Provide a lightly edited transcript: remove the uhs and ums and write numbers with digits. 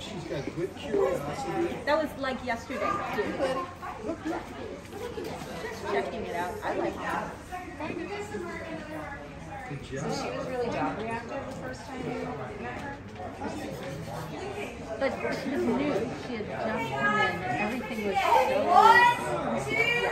She's got good curiosity. That was like yesterday, too. Checking it out. I like that. Good job. She was really job reactive the first time you met her. But she was new. She had just come in and everything was so